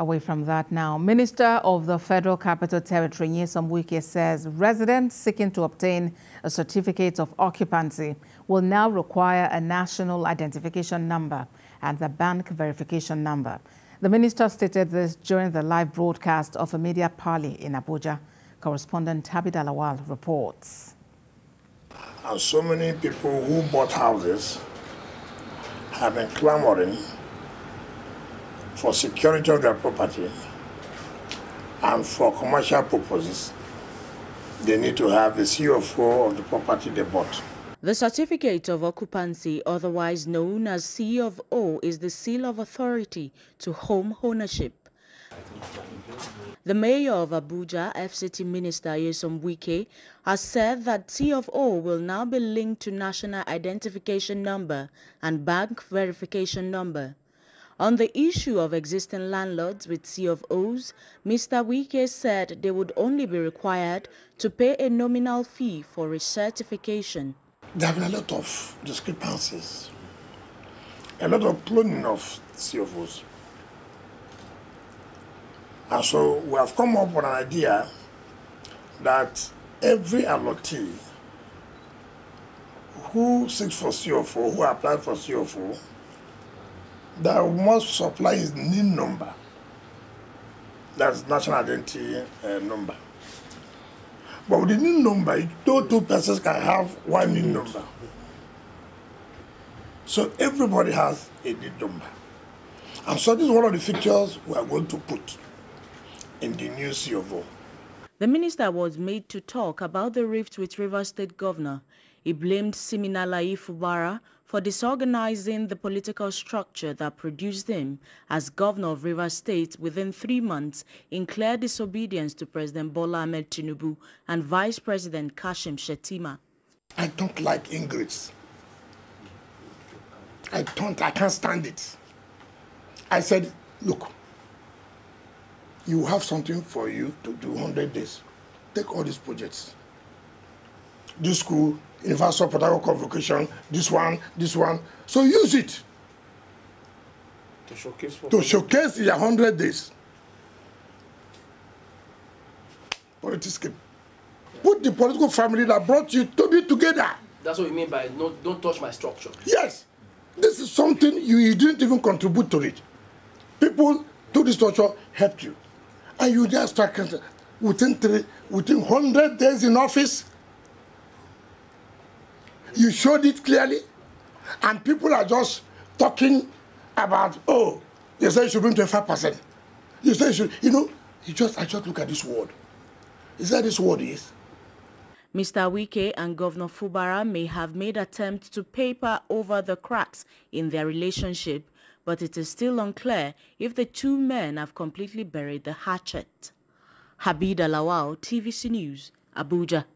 away from that now. Minister of the Federal Capital Territory, Nyesom Wike, says residents seeking to obtain a certificate of occupancy will now require a national identification number and the bank verification number. The minister stated this during the live broadcast of a media parley in Abuja. Correspondent Tabi Dalawal reports. And so many people who bought houses have been clamoring for security of their property, and for commercial purposes, they need to have the CO4 of the property they bought. The certificate of occupancy, otherwise known as C of O, is the seal of authority to home ownership. The mayor of Abuja, FCT Minister Nyesom Wike, has said that C of O will now be linked to National Identification Number and Bank Verification Number. On the issue of existing landlords with C of O's, Mr. Wike said they would only be required to pay a nominal fee for recertification. There have been a lot of discrepancies, a lot of cloning of C of O's. And so we have come up with an idea that every allotee who seeks for C of O, who applies for C of O, that must supply his NIN number, that's national identity number. But with the NIN number, two persons can have one NIN number. So everybody has a NIN number. And so this is one of the features we are going to put in the new C of O. The minister was made to talk about the rift with Rivers State Governor. He blamed Siminalai Fubara for disorganizing the political structure that produced him as governor of Rivers State within 3 months in clear disobedience to President Bola Ahmed Tinubu and Vice President Kashim Shettima. I don't like ingrates. I can't stand it. I said, look, you have something for you to do 100 days. Take all these projects. This school, Universal Pedagogical Convocation, this one. So use it to showcase in 100 days. Politics came. Put the political family that brought you to be together. That's what you mean by no, don't touch my structure. Yes. This is something you didn't even contribute to it. People took the structure, helped you. And you just start within 100 days in office. You showed it clearly, and people are just talking about, oh, you say you should bring 25%. You say you should, I just look at this word. Is that this word is? Mr. Wike and Governor Fubara may have made attempts to paper over the cracks in their relationship, but it is still unclear if the two men have completely buried the hatchet. Habiba Lawal, TVC News, Abuja.